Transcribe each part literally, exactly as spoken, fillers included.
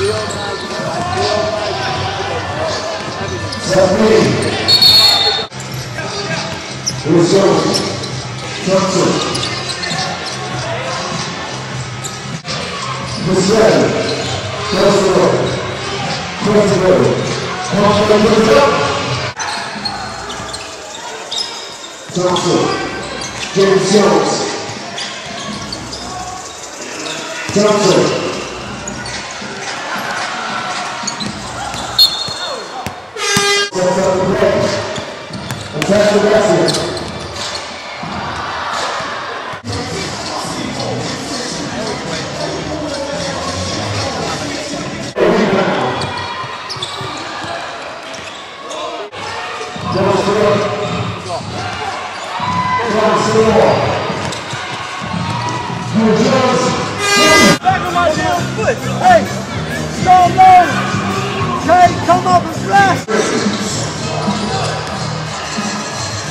Johnson,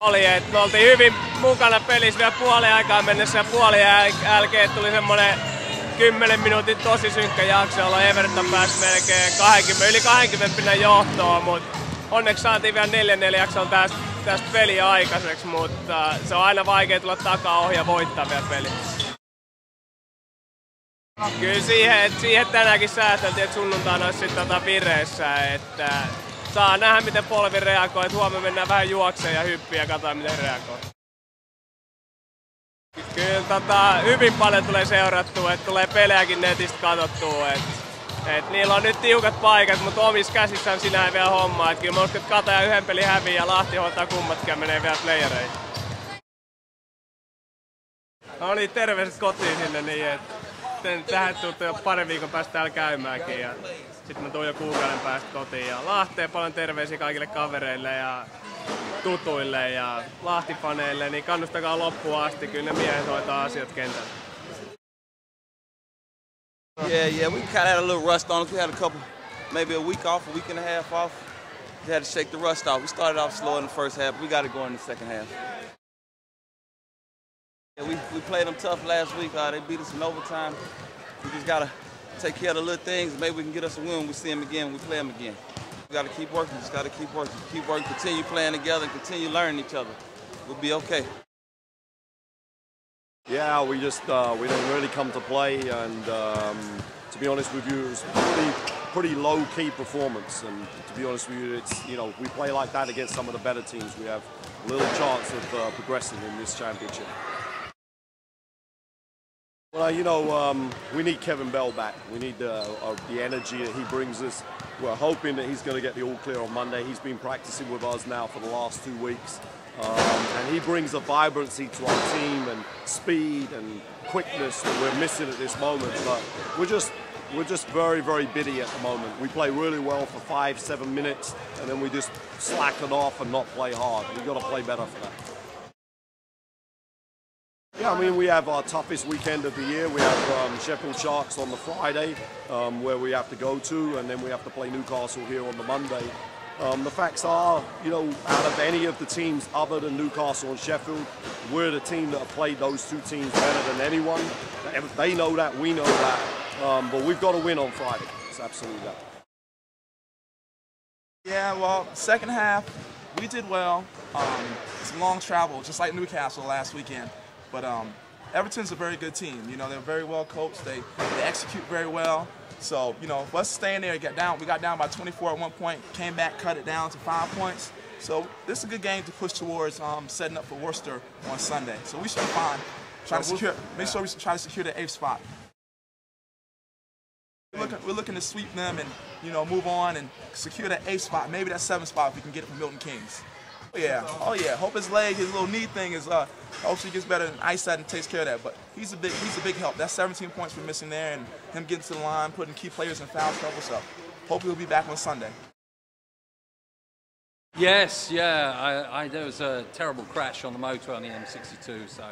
oli, että me oltiin hyvin mukana pelissä vielä puolen aikaa mennessä ja puolen jälkeen tuli semmoinen kymmenen minuutin tosi synkkä jakso, jolloin Everton pääsi melkein kaksikymmentä, yli kaksikymmentä pinnan johtoon, mutta onneksi saatiin vielä neljä neljä jakson tästä, tästä peliä aikaiseksi, mutta se on aina vaikea tulla takaa ohi ja voittaa vielä peliä. Kyllä siihen, että siihen tänäänkin säästeltiin, että sunnuntaina olisi sitten tota vireessä, että saa nähdä, miten polvi reagoi. Huomenna mennään vähän juokseen ja hyppiin ja katsotaan, miten reagoi. Kyllä tota, hyvin paljon tulee seurattua, että tulee pelejäkin netistä katsottua. Et Et niillä on nyt tiukat paikat, mutta omissa käsissään sinä ei vielä hommaa. Et kyllä mä uskon, että Kataja yhden pelin häviää ja Lahti hoitaa kummatkin menee vielä playereihin. No niin, terveiset kotiin sinne niin, että tähän tuutte jo pari viikon päästä täällä käymäänkin. Ja sitten mä tuun jo kuukauden päästä kotiin ja Lahteen paljon terveisiä kaikille kavereille ja tutuille ja Lahtifaneille, niin kannustakaa loppuun asti, kyllä ne miehet hoitaa asiat kentällä. Yeah, yeah, we kind of had a little rust on us. We had a couple, maybe a week off, a week and a half off. We had to shake the rust off. We started off slow in the first half, but we got it going in the second half. Yeah, we, we played them tough last week. Uh, they beat us in overtime. We just got to take care of the little things. Maybe we can get us a win. We see them again, we play them again. We got to keep working, just got to keep working. Keep working, continue playing together, and continue learning each other. We'll be okay. Yeah, we just uh, we didn't really come to play, and um, to be honest with you, it was pretty pretty low-key performance. And to be honest with you, it's you know we play like that against some of the better teams, we have a little chance of uh, progressing in this championship. Well, you know, um, we need Kevin Bell back. We need uh, uh, the energy that he brings us. We're hoping that he's going to get the all clear on Monday. He's been practicing with us now for the last two weeks. Um, and he brings a vibrancy to our team and speed and quickness that we're missing at this moment. But we're just, we're just very, very bitty at the moment. We play really well for five, seven minutes, and then we just slacken off and not play hard. We've got to play better for that. Yeah, I mean, we have our toughest weekend of the year. We have um, Sheffield Sharks on the Friday, um, where we have to go to, and then we have to play Newcastle here on the Monday. Um, the facts are, you know, out of any of the teams other than Newcastle and Sheffield, we're the team that have played those two teams better than anyone. They know that, we know that, um, but we've got to win on Friday. It's absolutely that. Yeah, well, second half, we did well. Um, it's a long travel, just like Newcastle last weekend. But um, Everton's a very good team. You know, they're very well coached. They, they execute very well. So, you know, us staying there, get down. We got down by twenty-four at one point, came back, cut it down to five points. So this is a good game to push towards um, setting up for Worcester on Sunday. So we should be fine. Try to secure, make sure we try to secure the eighth spot. We're looking, we're looking to sweep them and, you know, move on and secure that eighth spot, maybe that seventh spot if we can get it from Milton Kings. Oh yeah, oh yeah. Hope his leg, his little knee thing is. Uh, hopefully he gets better than eyesight and takes care of that. But he's a big, he's a big help. That's seventeen points we're missing there, and him getting to the line, putting key players in foul trouble. So, hopefully he'll be back on Sunday. Yes, yeah. I, I, there was a terrible crash on the motor on the M sixty-two, so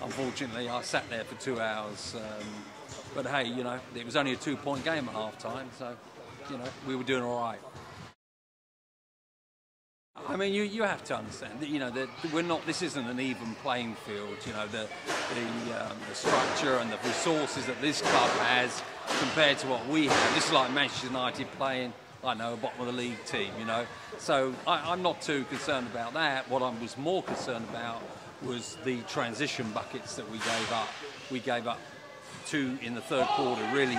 unfortunately I sat there for two hours. Um, but hey, you know, it was only a two-point game at halftime, so you know we were doing all right. I mean, you, you have to understand that, you know, that we're not, this isn't an even playing field, you know, the, the, um, the structure and the resources that this club has compared to what we have. This is like Manchester United playing, I know, a bottom of the league team, you know. So I, I'm not too concerned about that. What I was more concerned about was the transition buckets that we gave up. We gave up two in the third quarter, really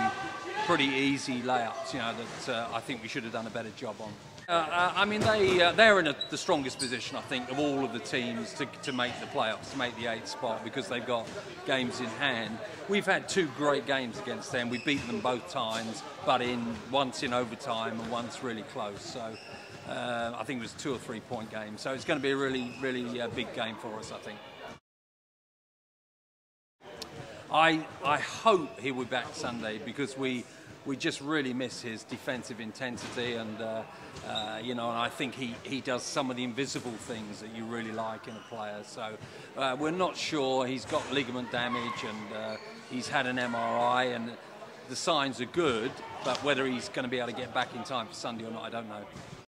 pretty easy layups, you know, that uh, I think we should have done a better job on. Uh, I mean, they, uh, they're in a, the strongest position, I think, of all of the teams to, to make the playoffs, to make the eighth spot, because they've got games in hand. We've had two great games against them. We've beaten them both times, but in once in overtime and once really close. So uh, I think it was a two or three-point game. So it's going to be a really, really uh, big game for us, I think. I, I hope he'll be back Sunday, because we... We just really miss his defensive intensity, and uh, uh, you know, and I think he he does some of the invisible things that you really like in a player. So uh, we're not sure. He's got ligament damage, and uh, he's had an M R I, and the signs are good. But whether he's going to be able to get back in time for Sunday or not, I don't know.